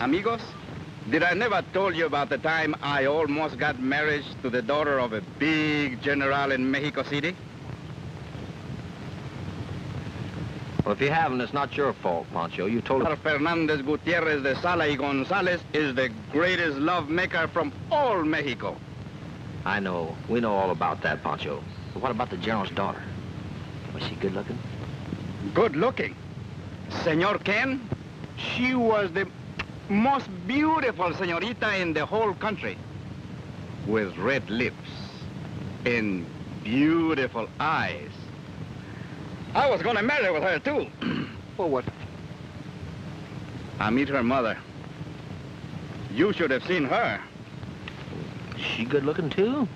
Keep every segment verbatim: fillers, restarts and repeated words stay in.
Amigos, did I never tell you about the time I almost got married to the daughter of a big general in Mexico City? Well, if you haven't, it's not your fault, Pancho. You told Doctor Fernandez Gutierrez de Sala y Gonzalez is the greatest love maker from all Mexico. I know. We know all about that, Pancho. But what about the general's daughter? Was she good looking? Good looking? Senor Ken, she was the most beautiful senorita in the whole country. With red lips and beautiful eyes. I was going to marry with her, too. Well, what? I meet her mother. You should have seen her. She good-looking, too?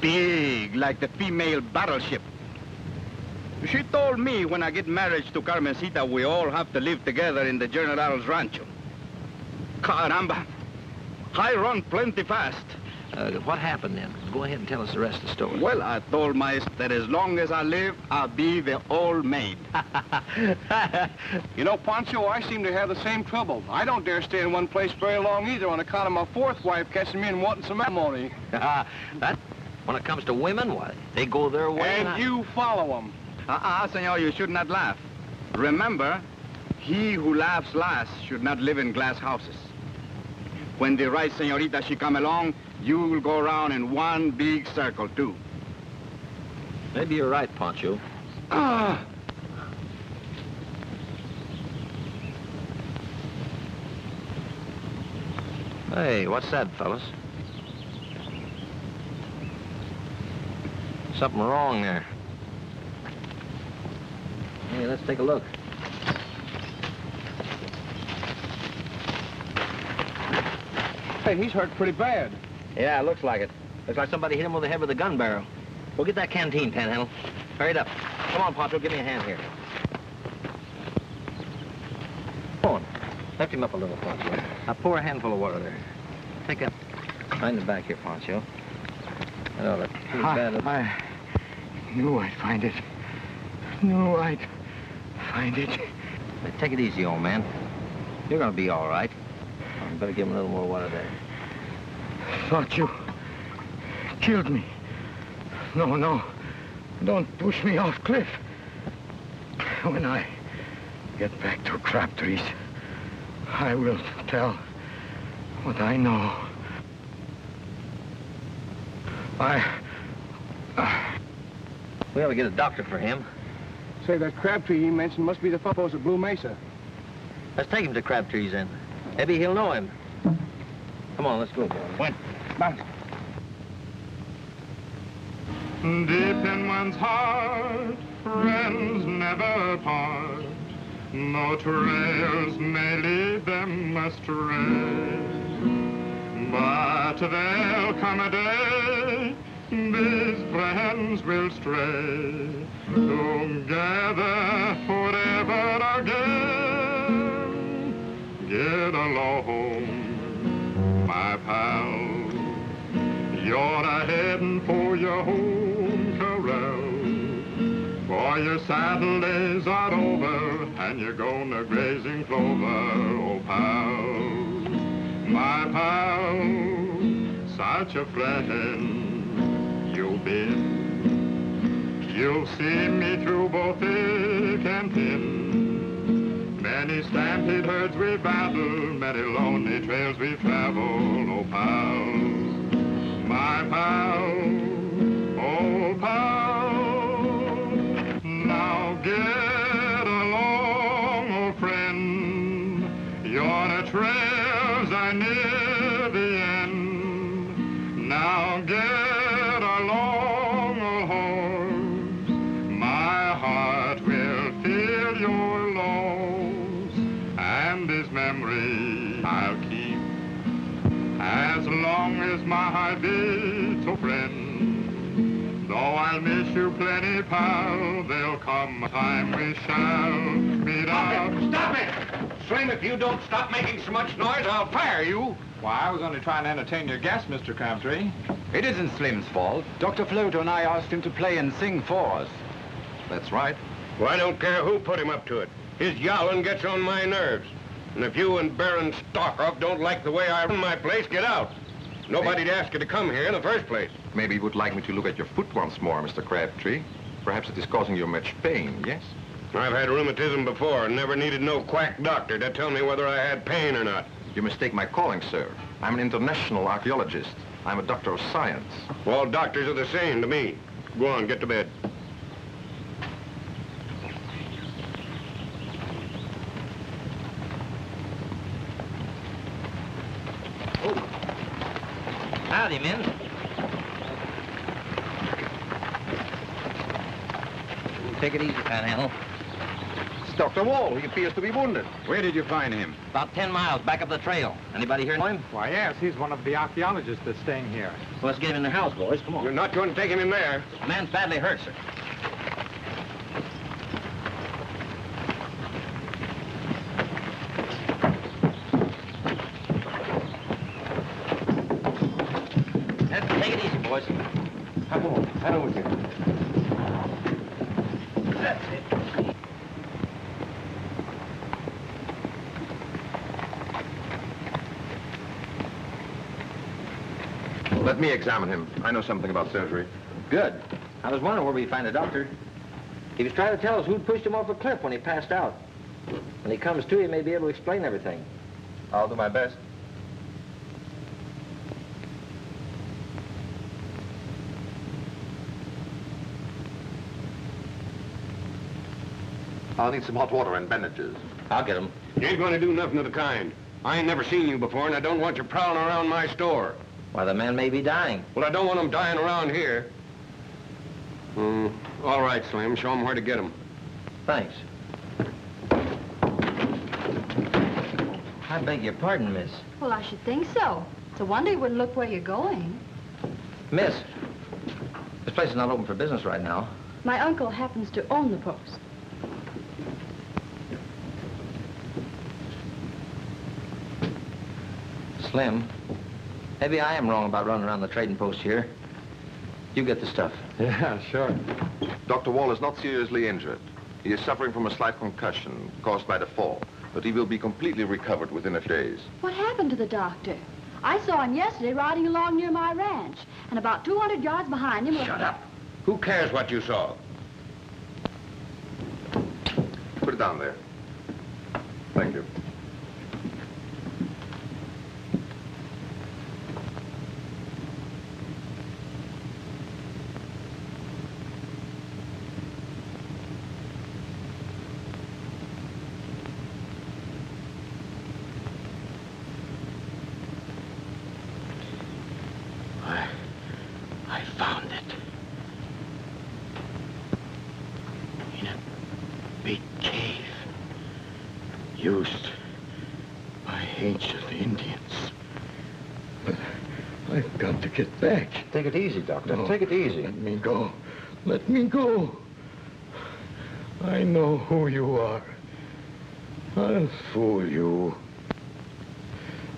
Big, like the female battleship. She told me when I get married to Carmencita, we all have to live together in the General's Rancho. Caramba. I run plenty fast. Uh, what happened then? Go ahead and tell us the rest of the story. Well, I told myself that as long as I live, I'll be the old maid. You know, Pancho, I seem to have the same trouble. I don't dare stay in one place very long either on account of my fourth wife catching me and wanting some alimony. That, when it comes to women, why, they go their way. And, and you I... follow them. Uh-uh, senor, you should not laugh. Remember, he who laughs last should not live in glass houses. When the right senorita she come along, you will go around in one big circle, too. Maybe you're right, Pancho. Ah! Hey, what's that, fellas? Something wrong there. Hey, let's take a look. Hey, he's hurt pretty bad. Yeah, looks like it. Looks like somebody hit him over the head with a gun barrel. We'll get that canteen, Panhandle. Hurry it up. Come on, Pancho, give me a hand here. Come on. Lift him up a little, Pancho. Now pour a handful of water there. Take that. Find the back here, Pancho. Oh, that's pretty bad. I knew I'd find it. Knew I'd find it. But take it easy, old man. You're going to be all right. You better give him a little more water there. Thought you killed me. No, no. Don't push me off cliff. When I get back to Crabtree's, I will tell what I know. I... Uh... We ought to get a doctor for him. Say, that Crabtree he mentioned must be the fellows at Blue Mesa. Let's take him to Crabtree's then. Maybe he'll know him. Come on, let's go. When? Bye. Deep in one's heart, friends never part. No trails may lead them astray. But there'll come a day, these friends will stray. Together forever again. Get along, my pal, you're a-headin' for your home corral, for your saddle days are over, and you're going to grazing clover, oh pal, my pal, such a friend you've been, you've seen me through both thick and thin. Many stampede herds we battled, many lonely trails we traveled, oh pal, my pal, oh pal. Now get along, oh friend, you're the trails I near the end. Now get along, oh horse, my heart will feel your loss. This memory I'll keep as long as my heart beats, oh friend. Though I'll miss you plenty, pal, there'll come a time we shall meet up. Stop it! Stop it! Slim, if you don't stop making so much noise, I'll fire you. Why, I was only trying to entertain your guest, Mister Crabtree. It isn't Slim's fault. Doctor Floto and I asked him to play and sing for us. That's right. Well, I don't care who put him up to it. His yowling gets on my nerves. And if you and Baron Starkoff don't like the way I run my place, get out. Nobody'd ask you to come here in the first place. Maybe you would like me to look at your foot once more, Mister Crabtree. Perhaps it is causing you much pain, yes? I've had rheumatism before and never needed no quack doctor to tell me whether I had pain or not. You mistake my calling, sir. I'm an international archaeologist. I'm a doctor of science. All doctors are the same to me. Go on, get to bed. Oh. Howdy, men. Take it easy, Panhandle. It's Doctor Wahl. He appears to be wounded. Where did you find him? About ten miles back up the trail. Anybody here know him? Why, yes. He's one of the archaeologists that's staying here. Well, let's get him in the house, boys. Come on. You're not going to take him in there. The man's badly hurt, sir. Take it easy, boys. Come on. Head over here. Let me examine him. I know something about surgery. Good. I was wondering where we'd find a doctor. He was trying to tell us who'd pushed him off a cliff when he passed out. When he comes to, he may be able to explain everything. I'll do my best. I'll need some hot water and bandages. I'll get them. You ain't going to do nothing of the kind. I ain't never seen you before, and I don't want you prowling around my store. Why, the man may be dying. Well, I don't want him dying around here. Mm, all right, Slim. Show him where to get him. Thanks. I beg your pardon, miss. Well, I should think so. It's a wonder you wouldn't look where you're going. Miss, this place is not open for business right now. My uncle happens to own the post. Slim. Maybe I am wrong about running around the trading post here. You get the stuff. Yeah, sure. Doctor Wahl is not seriously injured. He is suffering from a slight concussion caused by the fall, but he will be completely recovered within a few days. What happened to the doctor? I saw him yesterday riding along near my ranch, and about two hundred yards behind him... Shut up. Who cares what you saw? Put it down there. Thank you. Get back. Take it easy, Doctor. No, take it easy. Let me go. Let me go. I know who you are. I'll fool you.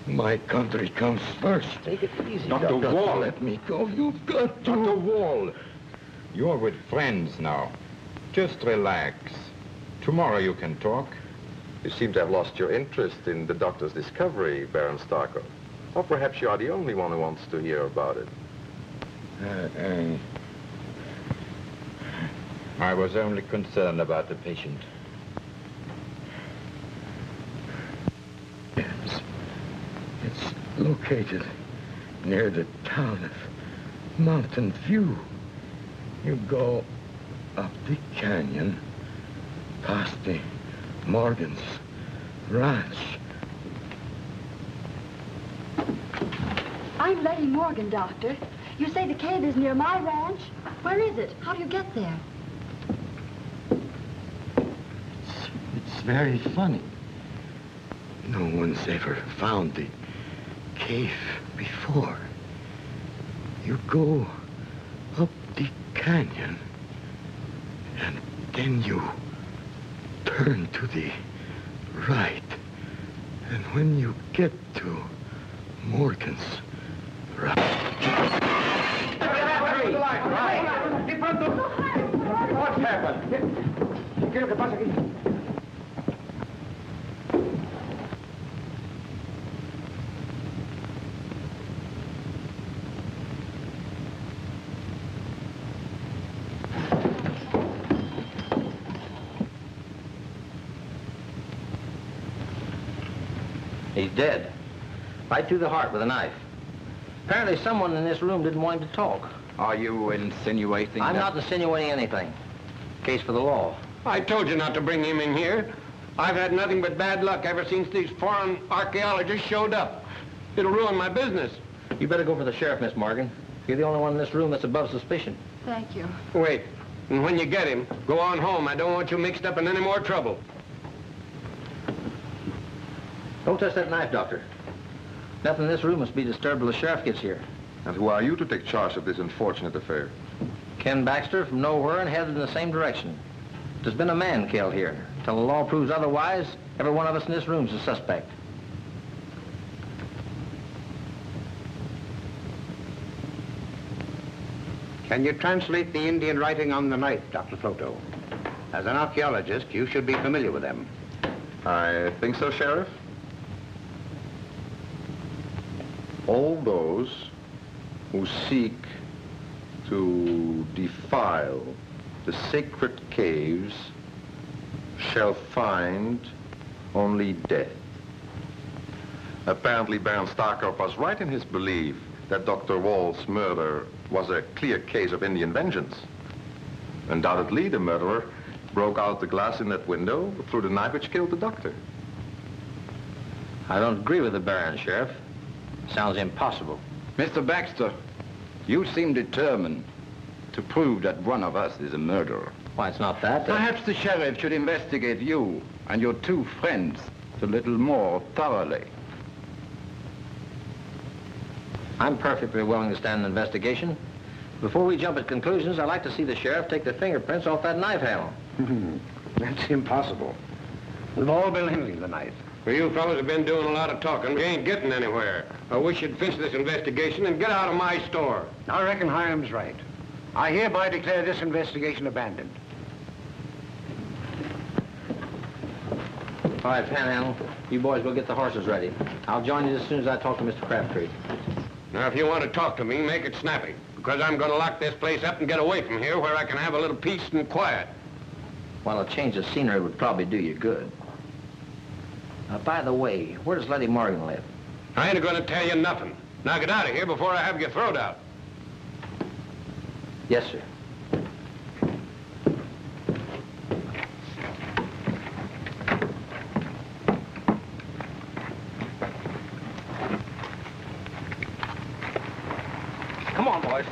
My country comes first. Take it easy, Doctor Wahl. Let me go. You've got to. Doctor Wahl, you're with friends now. Just relax. Tomorrow you can talk. You seem to have lost your interest in the doctor's discovery, Baron Starkoff. Or perhaps you are the only one who wants to hear about it. Uh, uh, I was only concerned about the patient. It's, it's located near the town of Mountain View. You go up the canyon, past the Morgan's Ranch. I'm Letty Morgan, Doctor. You say the cave is near my ranch? Where is it? How do you get there? It's, it's very funny. No one's ever found the cave before. You go up the canyon, and then you turn to the right. And when you get to Morgan's, right. What happened? He's dead. Right through the heart with a knife. Apparently someone in this room didn't want him to talk. Are you insinuating I'm that? not insinuating anything. Case for the law. I told you not to bring him in here. I've had nothing but bad luck ever since these foreign archaeologists showed up. It'll ruin my business. You better go for the sheriff, Miss Morgan. You're the only one in this room that's above suspicion. Thank you. Wait, and when you get him, go on home. I don't want you mixed up in any more trouble. Don't touch that knife, Doctor. Nothing in this room must be disturbed till the sheriff gets here. And who are you to take charge of this unfortunate affair? Ken Baxter from nowhere and headed in the same direction. There's been a man killed here. Till the law proves otherwise, every one of us in this room's a suspect. Can you translate the Indian writing on the knife, Doctor Floto? As an archaeologist, you should be familiar with them. I think so, Sheriff. All those who seek to defile the sacred caves shall find only death. Apparently, Baron Starkoff was right in his belief that Doctor Wahl's murder was a clear case of Indian vengeance. Undoubtedly, the murderer broke out the glass in that window through the knife which killed the doctor. I don't agree with the Baron, Sheriff. Sounds impossible. Mister Baxter, you seem determined to prove that one of us is a murderer. Why, it's not that. Uh... Perhaps the sheriff should investigate you and your two friends a little more thoroughly. I'm perfectly willing to stand an investigation. Before we jump at conclusions, I'd like to see the sheriff take the fingerprints off that knife handle. That's impossible. We've all been handling the knife. Well, you fellas have been doing a lot of talking. We ain't getting anywhere. I wish you'd finish this investigation and get out of my store. I reckon Hiram's right. I hereby declare this investigation abandoned. All right, Panhandle, you boys go get the horses ready. I'll join you as soon as I talk to Mister Crabtree. Now, if you want to talk to me, make it snappy, because I'm going to lock this place up and get away from here where I can have a little peace and quiet. Well, a change of scenery would probably do you good. Now, by the way, where does Letty Morgan live? I ain't going to tell you nothing. Now get out of here before I have your throat out. Yes, sir. Come on, boys.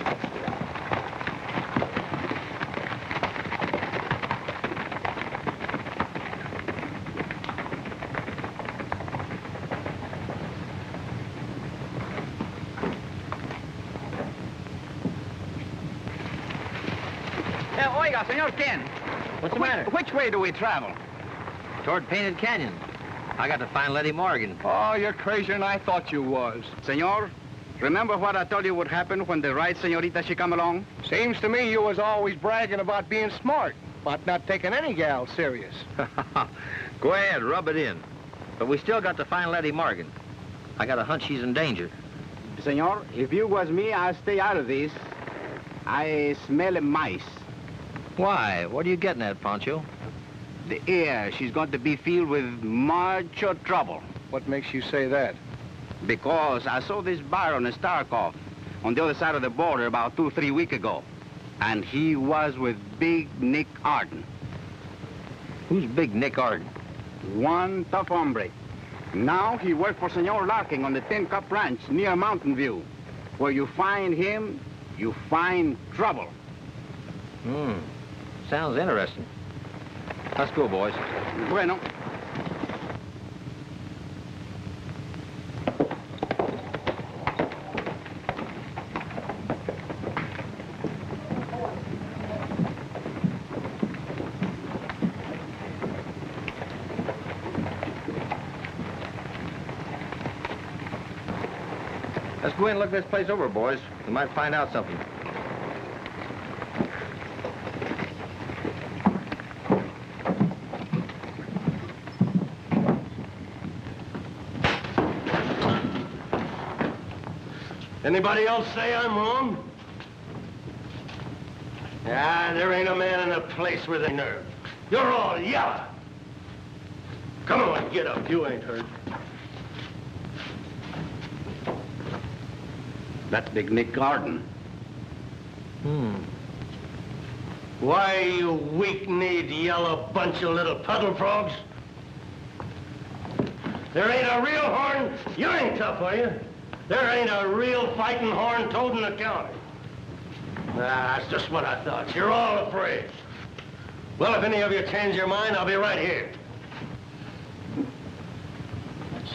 Oiga, Senor Ken. What's the matter? Which way do we travel? Toward Painted Canyon. I got to find Letty Morgan. Oh, you're crazier than I thought you was. Senor, remember what I told you would happen when the right senorita she come along? Seems to me you was always bragging about being smart, but not taking any gal serious. Go ahead, rub it in. But we still got to find Letty Morgan. I got a hunch she's in danger. Senor, if you was me, I'd stay out of this. I smell a mice. Why? What are you getting at, Pancho? The air. She's going to be filled with much trouble. What makes you say that? Because I saw this Baron Starkoff on the other side of the border about two, three weeks ago. And he was with Big Nick Arden. Who's Big Nick Arden? One tough hombre. Now he worked for Senor Larkin on the Ten Cup Ranch near Mountain View. Where you find him, you find trouble. Hmm. Sounds interesting. Let's go, boys. Bueno. Let's go in and look this place over, boys. We might find out something. Anybody else say I'm wrong? Ah, there ain't a man in the place with a nerve. You're all yellow. Come on, get up. You ain't hurt. That's Big Nick Arden. Hmm. Why, you weak-kneed, yellow bunch of little puddle frogs? There ain't a real horn. You ain't tough, are you? There ain't a real fighting horn toad in the county. Nah, that's just what I thought. You're all afraid. Well, if any of you change your mind, I'll be right here.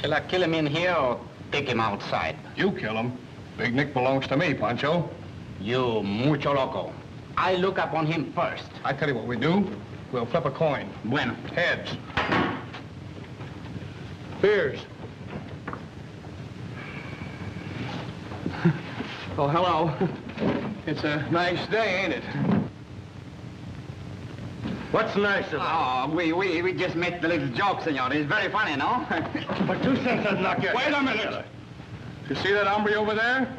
Shall I kill him in here or take him outside? You kill him. Big Nick belongs to me, Pancho. You mucho loco. I look up on him first. I tell you what we do. We'll flip a coin. Bueno. Heads. Beers. Oh, hello. It's a nice day, ain't it? What's nice about it? Oh, we, we, we just make the little joke, senor. It's very funny, no? But two cents doesn't knock you. Wait a minute. You see that hombre over there?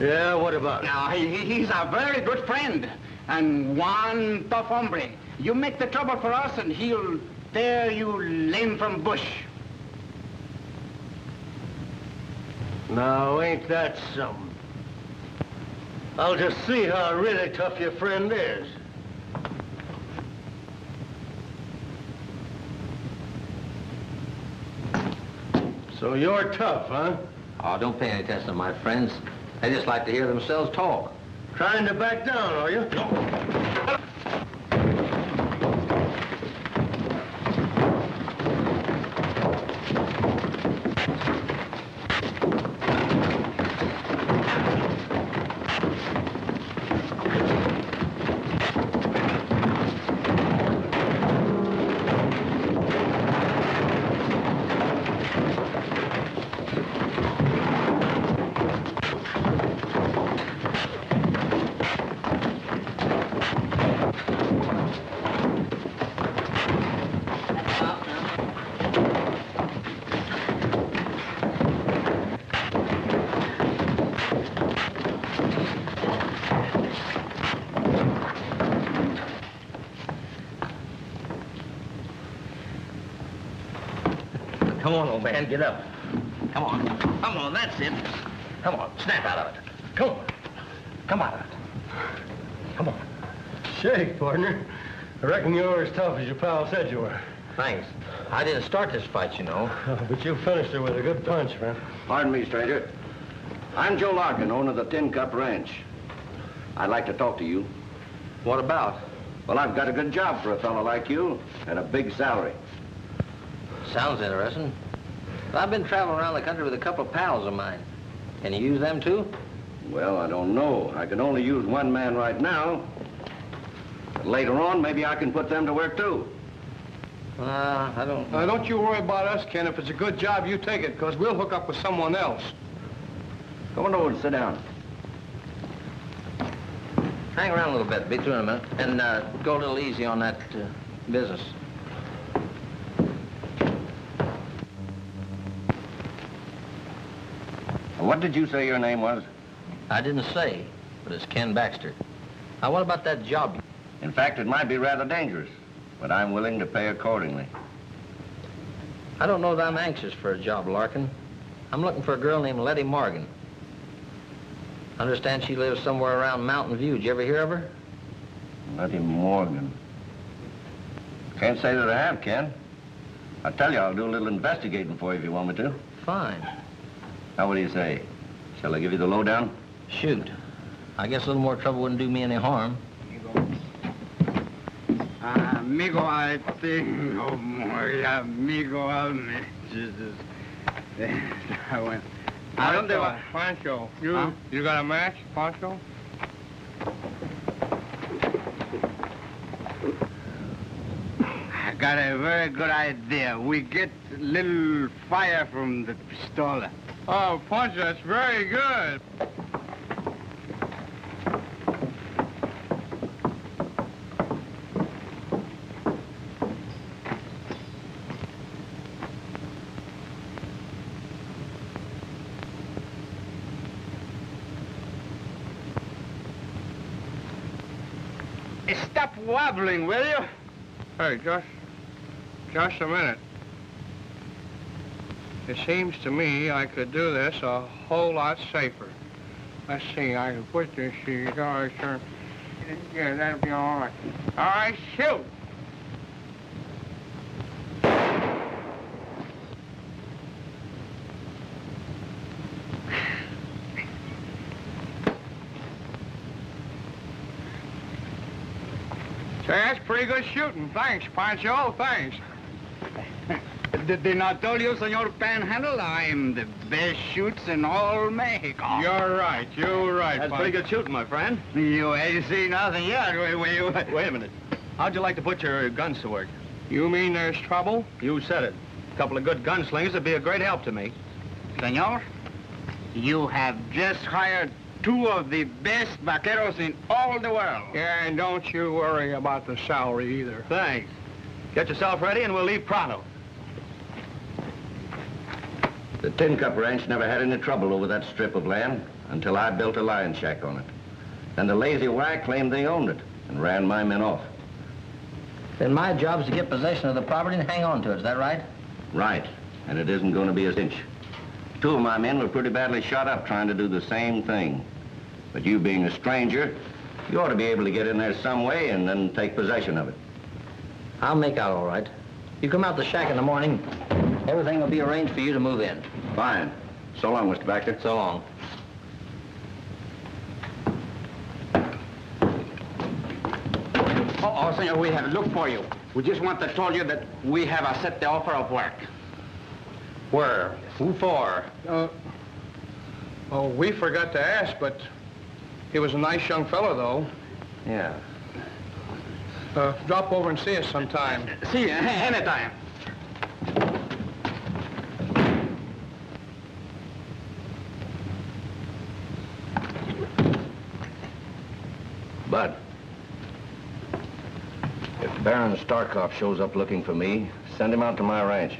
Yeah, what about him? Now, he, he's a very good friend. And one tough hombre. You make the trouble for us, and he'll tear you lame from bush. Now, ain't that something? I'll just see how really tough your friend is. So you're tough, huh? Oh, don't pay any attention to my friends. They just like to hear themselves talk. Trying to back down, are you? No. Man, get up. Come on. Come on, that's it. Come on, snap out of it. Come on. Come out of it. Come on. Shake, partner. I reckon you're as tough as your pal said you were. Thanks. I didn't start this fight, you know. Oh, but you finished her with a good punch, man. Pardon me, stranger. I'm Joe Larkin, owner of the Tin Cup Ranch. I'd like to talk to you. What about? Well, I've got a good job for a fellow like you and a big salary. Sounds interesting. I've been traveling around the country with a couple of pals of mine. Can you use them, too? Well, I don't know. I can only use one man right now. But later on, maybe I can put them to work, too. Uh, I don't... Now, don't you worry about us, Ken. If it's a good job, you take it, because we'll hook up with someone else. Come on over and sit down. Hang around a little bit. Be through in a minute. And uh, go a little easy on that uh, business. What did you say your name was? I didn't say, but it's Ken Baxter. Now, what about that job? In fact, it might be rather dangerous, but I'm willing to pay accordingly. I don't know that I'm anxious for a job, Larkin. I'm looking for a girl named Letty Morgan. I understand she lives somewhere around Mountain View. Did you ever hear of her? Letty Morgan. Can't say that I have, Ken. I tell you, I'll do a little investigating for you if you want me to. Fine. Now, what do you say? Shall I give you the lowdown? Shoot. I guess a little more trouble wouldn't do me any harm. Amigo, I think no more. Amigo, I'll Jesus. I went. I don't know. Pancho, you, huh? You got a match, Pancho? I got a very good idea. We get a little fire from the pistola. Oh, Pancho, that's very good. Hey, stop wobbling, will you? Hey, Josh. Josh, a minute. It seems to me I could do this a whole lot safer. Let's see, I can put this here. All right, sir. Yeah, that'll be all right. All right, shoot! So that's pretty good shooting. Thanks, Pancho. Thanks. Did they not tell you, Senor Panhandle, I'm the best shoots in all Mexico? You're right, you're right, That's Pancho. Pretty good shooting, my friend. You ain't seen nothing yet. Wait, wait, wait. wait a minute. How'd you like to put your guns to work? You mean there's trouble? You said it. A couple of good gunslingers would be a great help to me. Senor, you have just hired two of the best vaqueros in all the world. Yeah, and don't you worry about the salary either. Thanks. Get yourself ready and we'll leave pronto. The Tin Cup Ranch never had any trouble over that strip of land until I built a lion shack on it. Then the Lazy Y claimed they owned it and ran my men off. Then my job's to get possession of the property and hang on to it, is that right? Right, and it isn't going to be a cinch. Two of my men were pretty badly shot up trying to do the same thing. But you being a stranger, you ought to be able to get in there some way and then take possession of it. I'll make out all right. You come out the shack in the morning, everything will be arranged for you to move in. Fine. So long, Mister Baxter. So long. Uh-oh, senor, we have looked for you. We just want to tell you that we have accepted the offer of work. Where? Who for? Uh, oh, we forgot to ask, but he was a nice young fellow, though. Yeah. Uh, drop over and see us sometime. See you anytime. But if Baron Starkoff shows up looking for me, send him out to my ranch.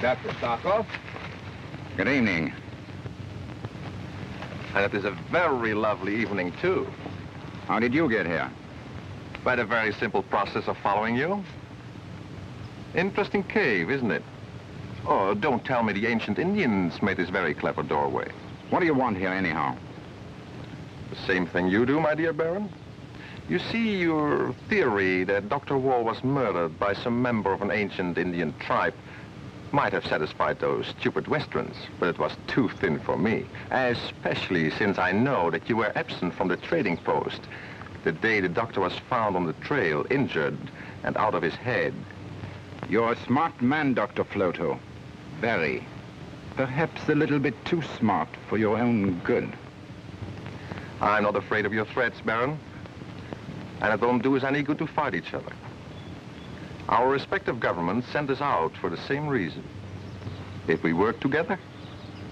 Doctor Starkoff. Good evening. And it is a very lovely evening, too. How did you get here? By the very simple process of following you. Interesting cave, isn't it? Oh, don't tell me the ancient Indians made this very clever doorway. What do you want here, anyhow? The same thing you do, my dear Baron. You see, your theory that Doctor Wahl was murdered by some member of an ancient Indian tribe might have satisfied those stupid Westerns, but it was too thin for me, especially since I know that you were absent from the trading post the day the doctor was found on the trail, injured and out of his head. You're a smart man, Doctor Floto. Very. Perhaps a little bit too smart for your own good. I'm not afraid of your threats, Baron. And it won't do us any good to fight each other. Our respective governments sent us out for the same reason. If we work together,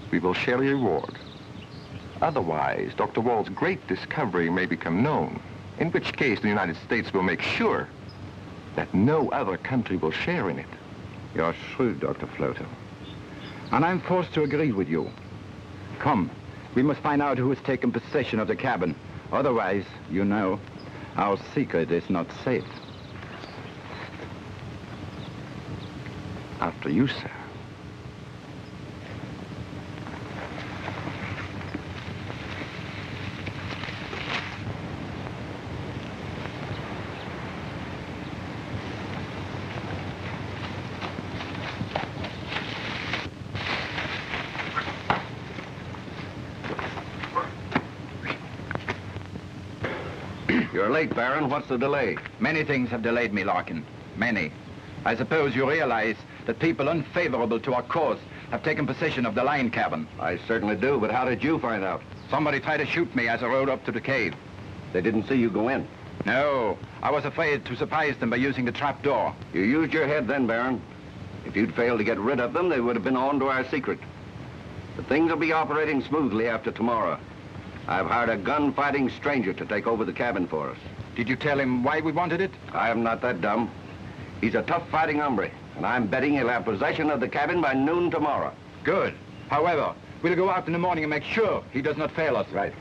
we will share a reward. Otherwise, Doctor Wahl's great discovery may become known, in which case the United States will make sure that no other country will share in it. You're shrewd, Doctor Floto. And I'm forced to agree with you. Come, We must find out who has taken possession of the cabin. Otherwise, you know, our secret is not safe. After you, sir. You're late, Baron. What's the delay? Many things have delayed me, Larkin. Many. I suppose you realize that people unfavorable to our cause have taken possession of the line cabin. I certainly do, but how did you find out? Somebody tried to shoot me as I rode up to the cave. They didn't see you go in? No. I was afraid to surprise them by using the trap door. You used your head then, Baron. If you'd failed to get rid of them, they would have been on to our secret. But things will be operating smoothly after tomorrow. I've hired a gun-fighting stranger to take over the cabin for us. Did you tell him why we wanted it? I am not that dumb. He's a tough-fighting hombre, and I'm betting he'll have possession of the cabin by noon tomorrow. Good. However, we'll go out in the morning and make sure he does not fail us. Right.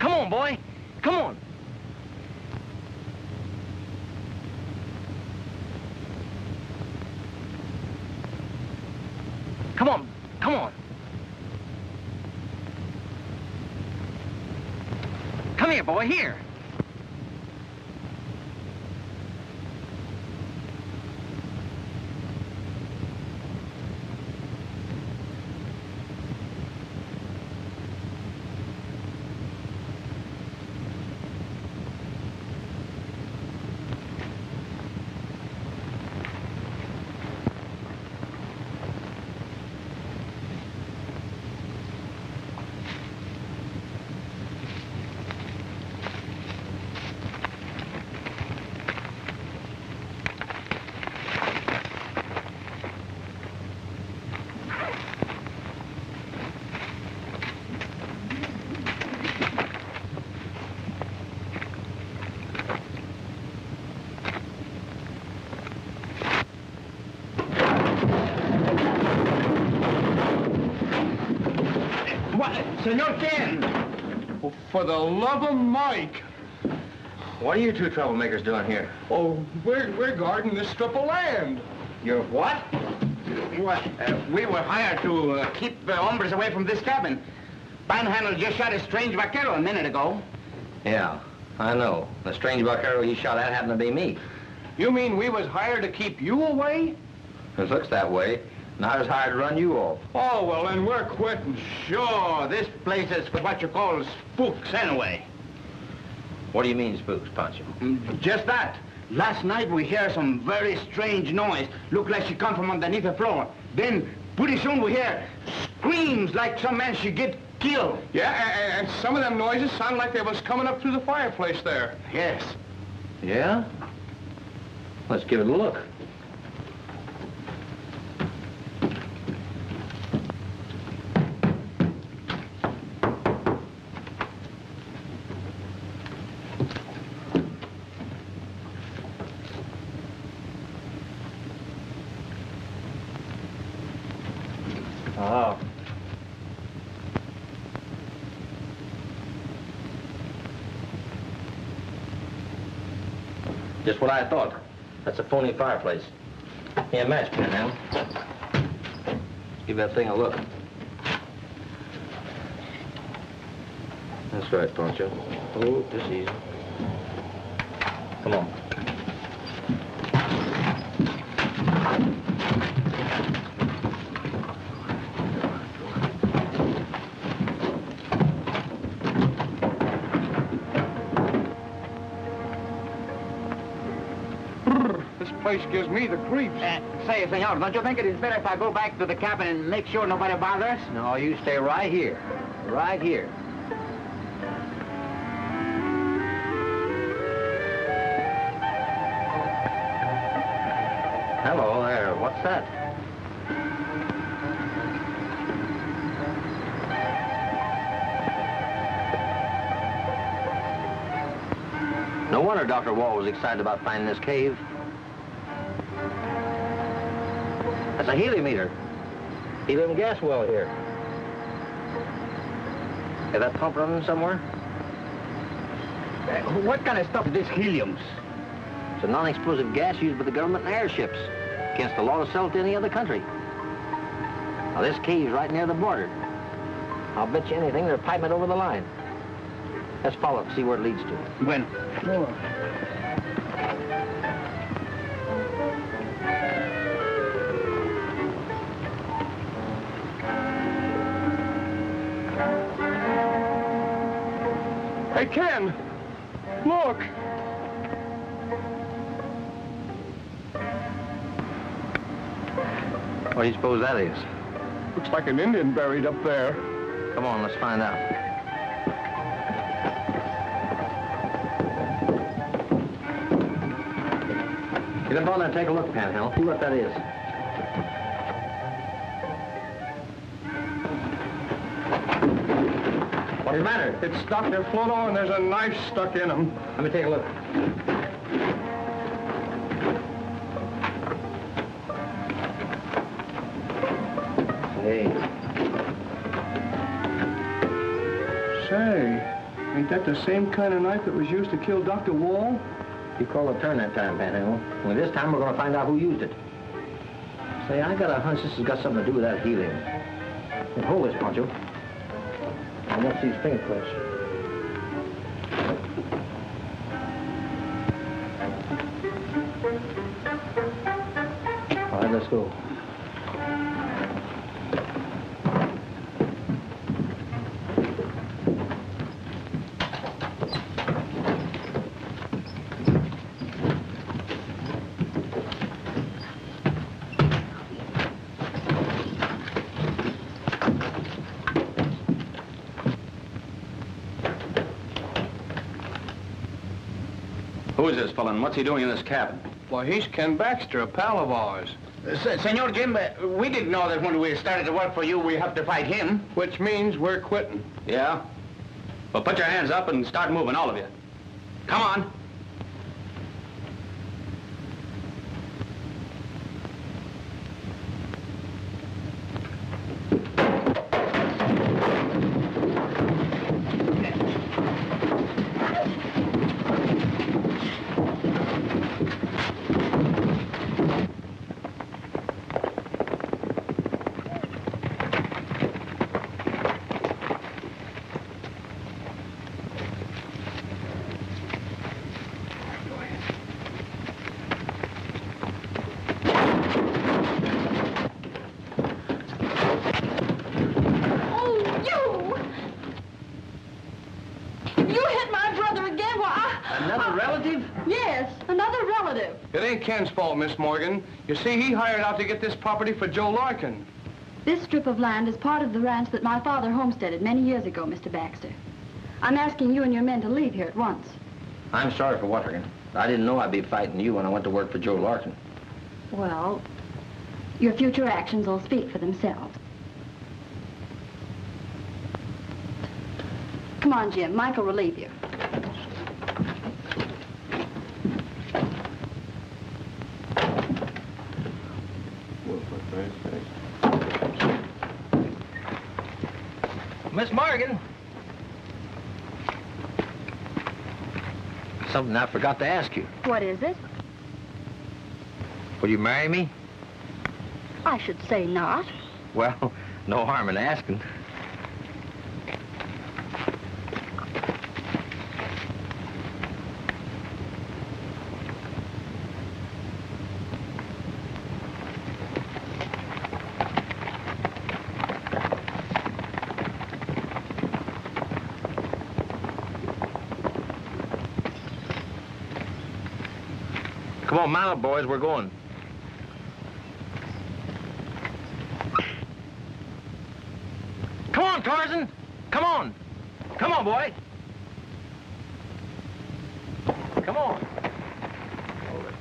Come on, boy. Come on. Come on. Come on. Come here, boy. Here. Senor Ken! Oh, for the love of Mike! What are you two troublemakers doing here? Oh, we're, we're guarding this strip of land. You're what? What? Uh, we were hired to uh, keep the hombres away from this cabin. Panhandle just shot a strange vaquero a minute ago. Yeah, I know. The strange vaquero he shot at happened to be me. You mean we was hired to keep you away? It looks that way. And I was hired to run you off. Oh, well, then we're quitting. Sure, this place is for what you call spooks anyway. What do you mean, spooks, Pancho? Mm, just that. Last night we hear some very strange noise. Looked like she come from underneath the floor. Then, pretty soon we hear screams like some man should get killed. Yeah, and, and some of them noises sound like they was coming up through the fireplace there. Yes. Yeah? Let's give it a look. Just what I thought. That's a phony fireplace. Here, match, Panhandle. Give that thing a look. That's right, Pancho. Oh, this is easy. Come on. place gives me the creeps. Uh, say, senor, don't you think it is better if I go back to the cabin and make sure nobody bothers? No, you stay right here. Right here. Hello there. What's that? No wonder Doctor Wahl was excited about finding this cave. That's a heliometer. Helium gas well here. Is that pump running somewhere? Uh, what kind of stuff is this helium? It's a non-explosive gas used by the government and airships. Against the law to sell it to any other country. Now this cave's right near the border. I'll bet you anything they're piping it over the line. Let's follow up, see where it leads to. When? Sure. Hey, Ken! Look! What do you suppose that is? Looks like an Indian buried up there. Come on, let's find out. Get up on there and take a look, Panhandle. See what that is. What's the matter? It's Doctor Floto and there's a knife stuck in him. Let me take a look. Hey. Say, ain't that the same kind of knife that was used to kill Doctor Wahl? You called a turn that time, Panhandle. Well, this time we're going to find out who used it. Say, I got a hunch this has got something to do with that helium. Now, hold this, Pancho. I want these fingerprints. All right, let's go. Who's this fellow and what's he doing in this cabin? Why, he's Ken Baxter, a pal of ours. Uh, Senor Jim, uh, we didn't know that when we started to work for you, we have to fight him. Which means we're quitting. Yeah? Well, put your hands up and start moving, all of you. Come on. Ken's fault, Miss Morgan. You see, he hired out to get this property for Joe Larkin. This strip of land is part of the ranch that my father homesteaded many years ago, Mister Baxter. I'm asking you and your men to leave here at once. I'm sorry for Waterkin. I didn't know I'd be fighting you when I went to work for Joe Larkin. Well, your future actions will speak for themselves. Come on, Jim. Michael will leave you. Miss Morgan. Something I forgot to ask you. What is it? Will you marry me? I should say not. Well, no harm in asking. Come on, mount up, boys. We're going. Come on, Tarzan. Come on. Come on, boy. Come on. Hold it.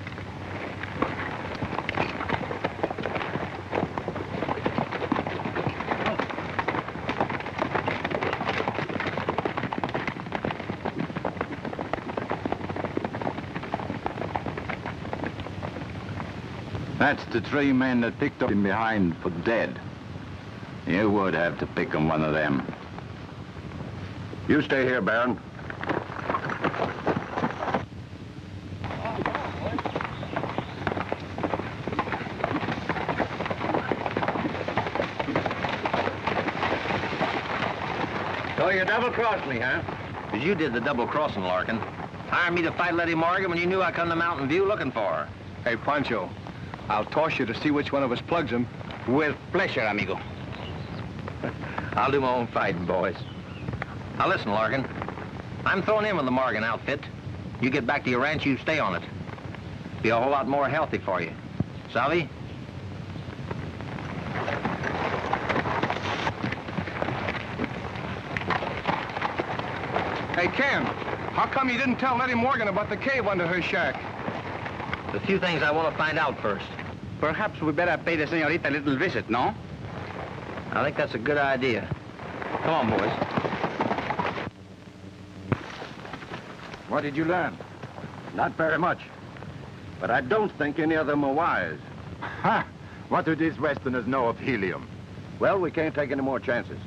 That's the three men that picked up him behind for dead. You would have to pick him one of them. You stay here, Baron. So you double-crossed me, huh? Because you did the double-crossing, Larkin. Hired me to fight Letty Morgan when you knew I come to Mountain View looking for her. Hey, Pancho, I'll toss you to see which one of us plugs him. With pleasure, amigo. I'll do my own fighting, boys. Now listen, Larkin. I'm throwing in with the Morgan outfit. You get back to your ranch, you stay on it. Be a whole lot more healthy for you. Savvy? Hey, Ken, how come you didn't tell Letty Morgan about the cave under her shack? There's a few things I want to find out first. Perhaps we better pay the senorita a little visit, no? I think that's a good idea. Come on, boys. What did you learn? Not very much. But I don't think any of them are wise. Ha! What do these Westerners know of helium? Well, we can't take any more chances.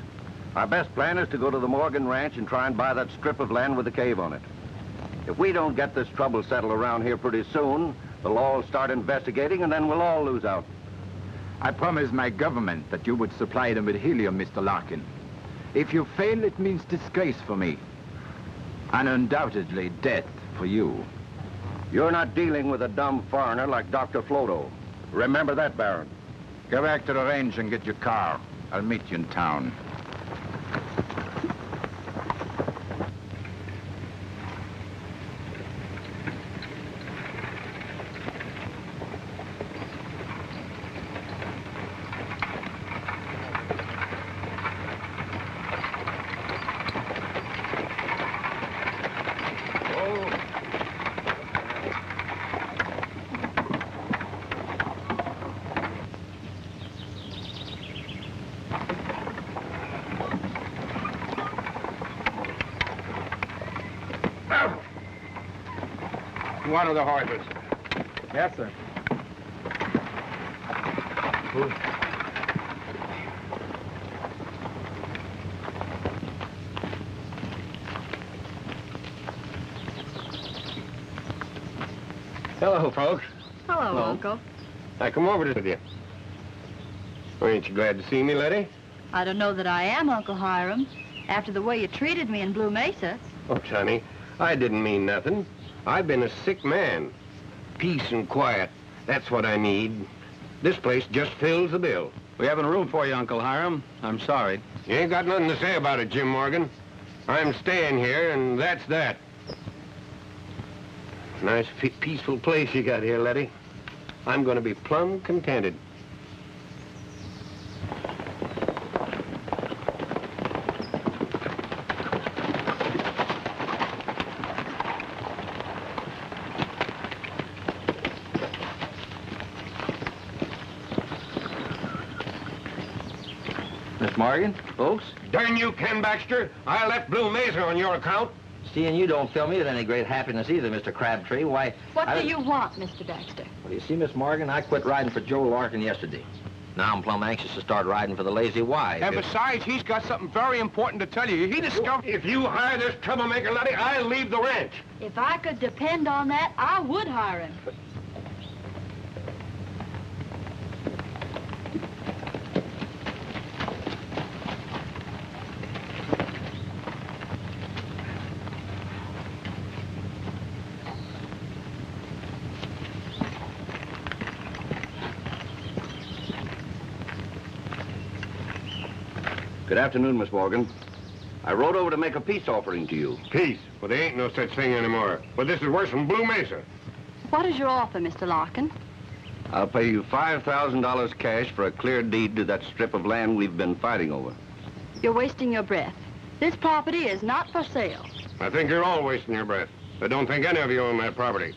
Our best plan is to go to the Morgan Ranch and try and buy that strip of land with the cave on it. If we don't get this trouble settled around here pretty soon, the law will start investigating and then we'll all lose out. I promised my government that you would supply them with helium, Mister Larkin. If you fail, it means disgrace for me. And undoubtedly death for you. You're not dealing with a dumb foreigner like Doctor Floto. Remember that, Baron. Go back to the range and get your car. I'll meet you in town. One of the horses. Yes, sir. Ooh. Hello, folks. Hello, Hello, Uncle. I come over to you. Well, ain't you glad to see me, Letty? I don't know that I am, Uncle Hiram. After the way you treated me in Blue Mesa. Oh, Sonny, I didn't mean nothing. I've been a sick man. Peace and quiet, that's what I need. This place just fills the bill. We haven't room for you, Uncle Hiram. I'm sorry. You ain't got nothing to say about it, Jim Morgan. I'm staying here, and that's that. Nice, peaceful place you got here, Letty. I'm going to be plumb contented. Morgan, folks? Darn you, Ken Baxter. I left Blue Mesa on your account. Seeing you don't fill me with any great happiness either, Mister Crabtree. Why, What I do you want, Mister Baxter? Well, you see, Miss Morgan, I quit riding for Joe Larkin yesterday. Now I'm plumb anxious to start riding for the Lazy Y. And besides, he's got something very important to tell you. He discovered... If you hire this troublemaker, Letty, I'll leave the ranch. If I could depend on that, I would hire him. But good afternoon, Miss Morgan. I rode over to make a peace offering to you. Peace? Well, there ain't no such thing anymore. Well, this is worse than Blue Mesa. What is your offer, Mister Larkin? I'll pay you five thousand dollars cash for a clear deed to that strip of land we've been fighting over. You're wasting your breath. This property is not for sale. I think you're all wasting your breath. I don't think any of you own that property.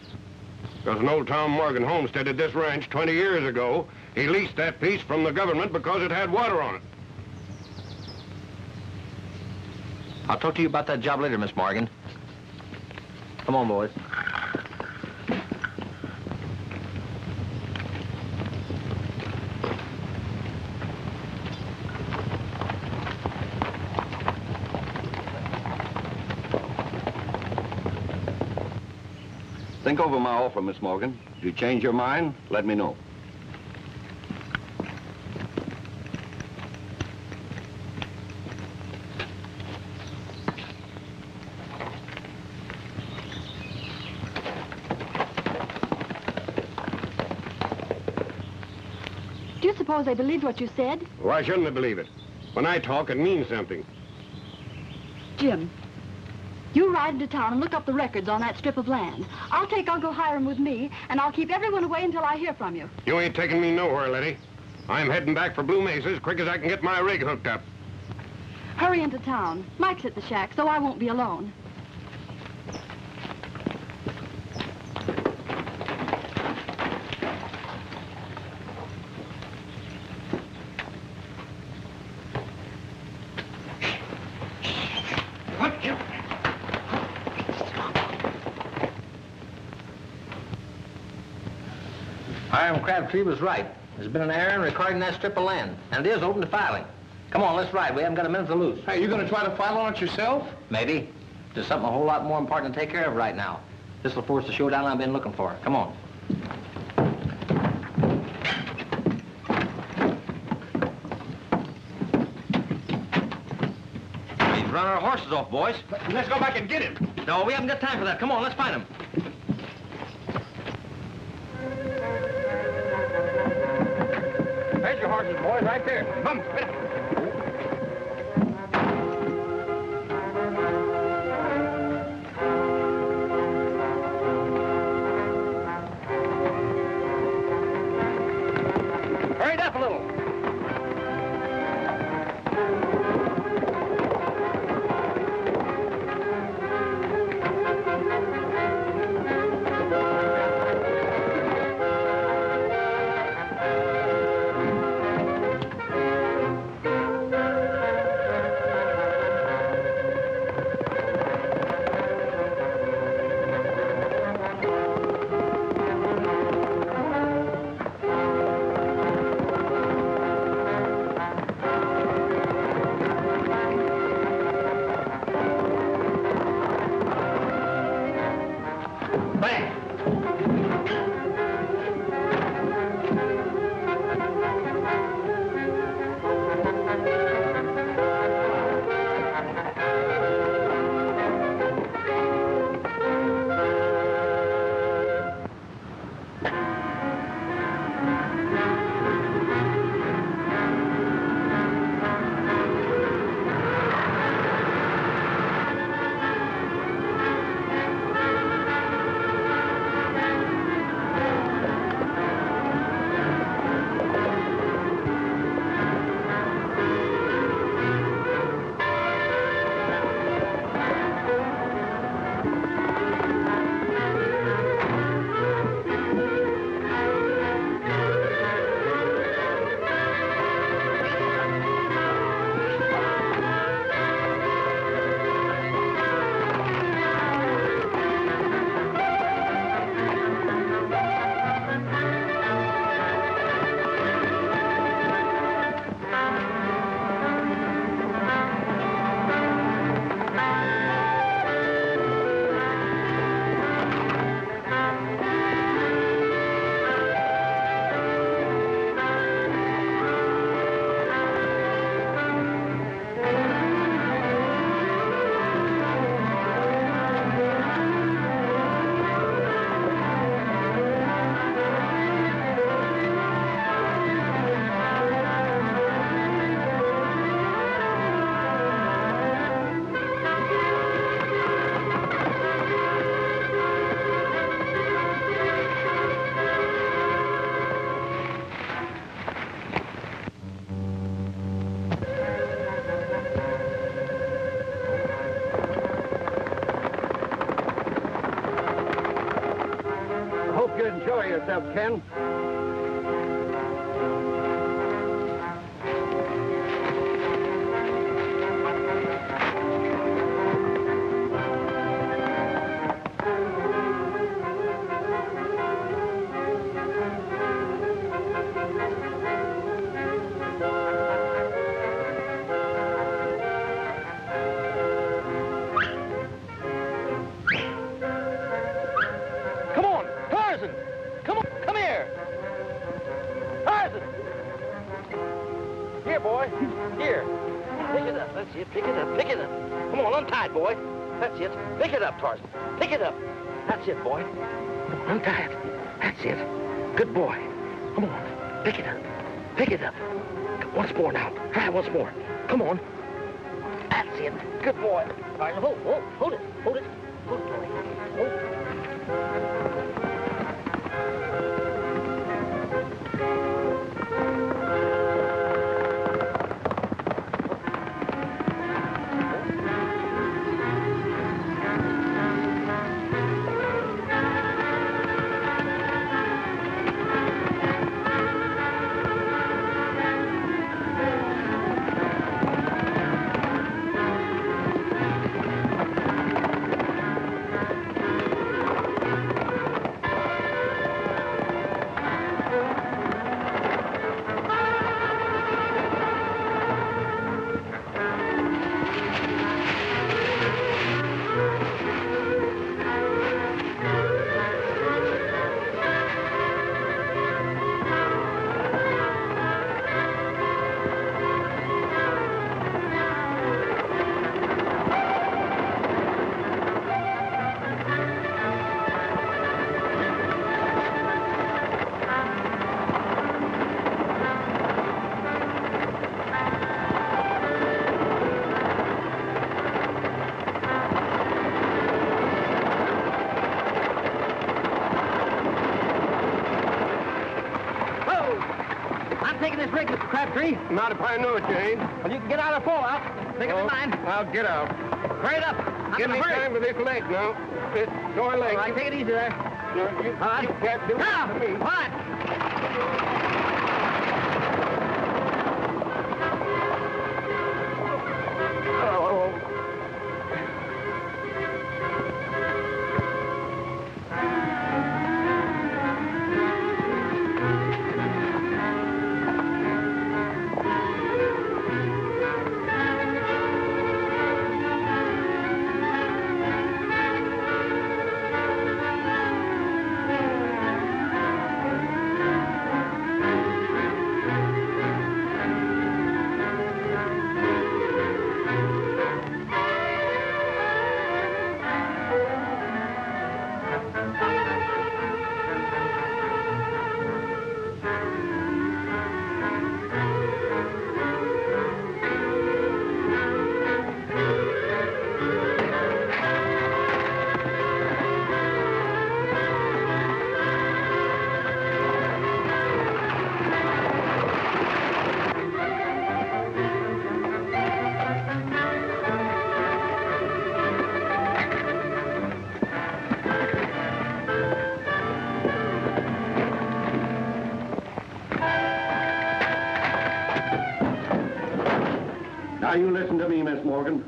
Because an old Tom Morgan homesteaded this ranch twenty years ago. He leased that piece from the government because it had water on it. I'll talk to you about that job later, Miss Morgan. Come on, boys. Think over my offer, Miss Morgan. If you change your mind, let me know. Do you suppose they believed what you said? Why shouldn't they believe it? When I talk, it means something. Jim. You ride into town and look up the records on that strip of land. I'll take Uncle Hiram with me, and I'll keep everyone away until I hear from you. You ain't taking me nowhere, Letty. I'm heading back for Blue Mesa as quick as I can get my rig hooked up. Hurry into town. Mike's at the shack, so I won't be alone. Crabtree was right. There's been an error in recording that strip of land, and it is open to filing. Come on, let's ride. We haven't got a minute to lose. Hey, you going to try to file on it yourself? Maybe. There's something a whole lot more important to take care of right now. This will force the showdown I've been looking for. Come on. He's run our horses off, boys. Let's go back and get him. No, we haven't got time for that. Come on, let's find him. There's your horses, boys, right there. Come, get up. Hurry it up a little. Enjoy yourself, Ken. That's it, boy. Untie it. That's it. Good boy. Come on. Pick it up. Pick it up. Once more now. Try once more. Come on. That's it. Good boy. All right, hold, hold, hold it. Hold it. Hold it, boy. Hold Crabtree? Not if I know it, Jane. Well, you can get out or fall out. Make up your mind. I'll get out. Hurry it up. I'm Give me hurry. time for this leg now. This door leg. All right, take it easy there. No, you, All right. You can't do now. it to me. All Now you listen to me, Miss Morgan.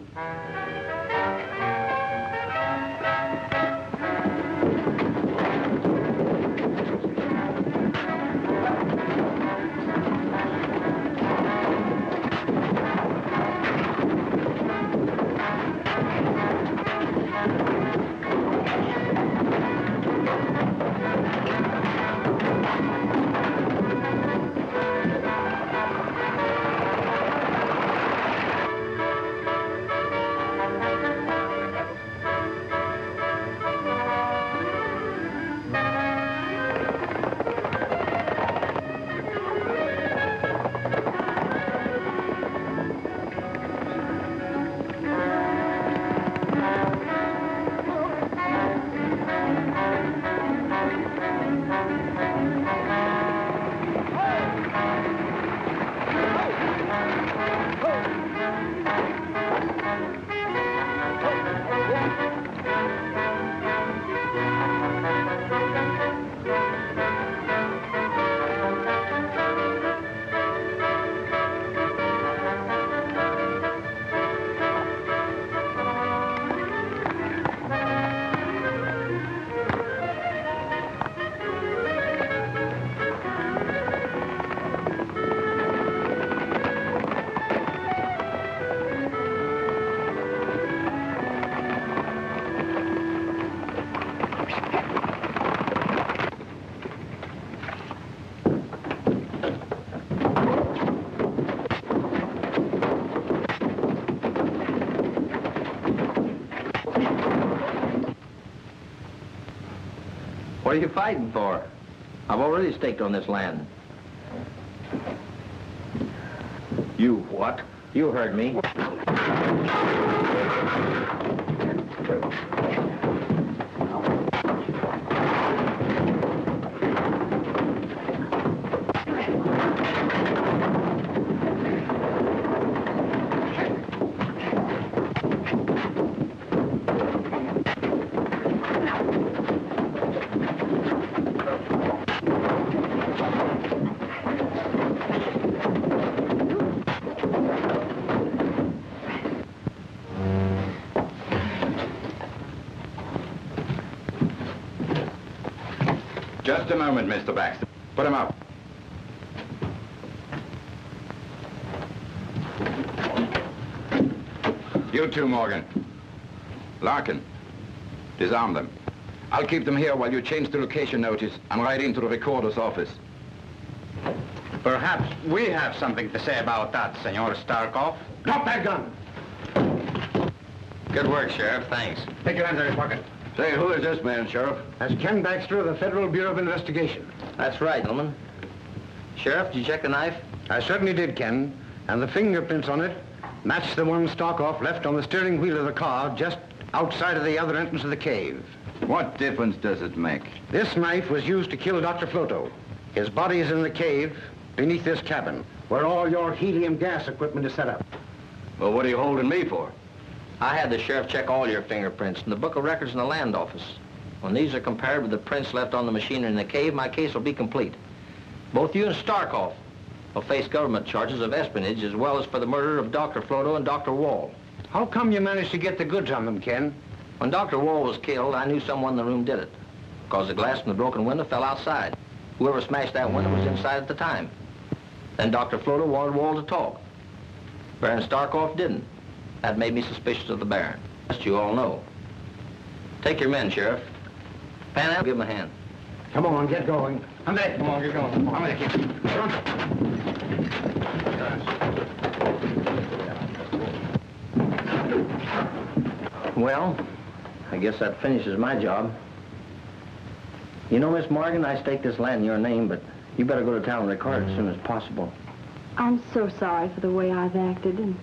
What are you fighting for? I've already staked on this land. You what? You heard me. Just a moment, Mister Baxter. Put him up. You two, Morgan. Larkin, disarm them. I'll keep them here while you change the location notice and ride into the recorder's office. Perhaps we have something to say about that, Senor Starkoff. Drop that gun! Good work, Sheriff. Thanks. Take your hands out of your pocket. Say, who is this man, Sheriff? That's Ken Baxter of the Federal Bureau of Investigation. That's right, gentlemen. Sheriff, did you check the knife? I certainly did, Ken. And the fingerprints on it matched the one Starkoff left on the steering wheel of the car just outside of the other entrance of the cave. What difference does it make? This knife was used to kill Doctor Floto. His body is in the cave beneath this cabin where all your helium gas equipment is set up. Well, what are you holding me for? I had the sheriff check all your fingerprints in the book of records in the land office. When these are compared with the prints left on the machinery in the cave, my case will be complete. Both you and Starkoff will face government charges of espionage as well as for the murder of Doctor Floto and Doctor Wahl. How come you managed to get the goods on them, Ken? When Doctor Wahl was killed, I knew someone in the room did it, because the glass from the broken window fell outside. Whoever smashed that window was inside at the time. Then Doctor Floto wanted Wahl to talk. Baron Starkoff didn't. That made me suspicious of the Baron, as you all know. Take your men, Sheriff. Panhandle, give him a hand. Come on, get going. I'm there. Come on, get going. I'm there, kid. Run. Well, I guess that finishes my job. You know, Miss Morgan, I staked this land in your name, but you better go to town and record it as soon as possible. I'm so sorry for the way I've acted, and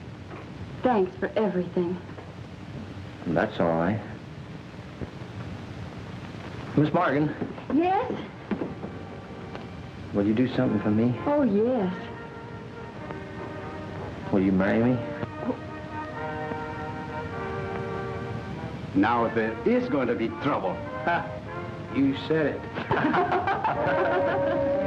thanks for everything. That's all right. Miss Morgan. Yes? Will you do something for me? Oh, yes. Will you marry me? Now there is going to be trouble. Ha! You said it.